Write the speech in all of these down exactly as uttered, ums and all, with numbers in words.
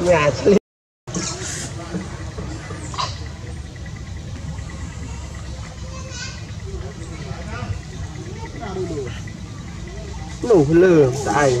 nhà chơi đủ lừa tài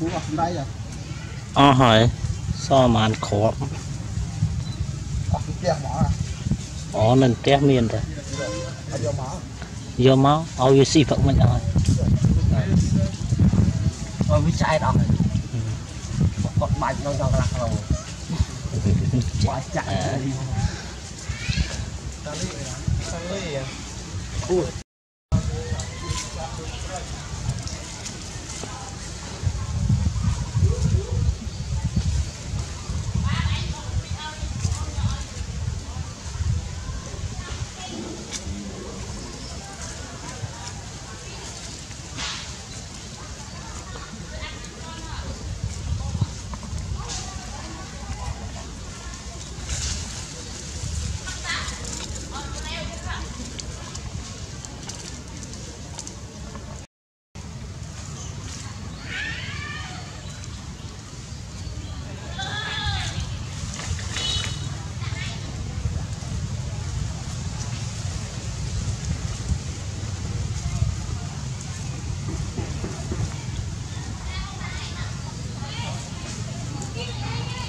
Phú ở không đây rồi. Ờ hỏi sao mà ăn khó. Ờ nên tép miền rồi. Vô máu, ao vô xì phận mình rồi. Ôi với trái đó. Còn bánh nó ra lạc rồi. Quá chạy đi. Ta lấy rồi. Ta lấy rồi. Ui. Thank you.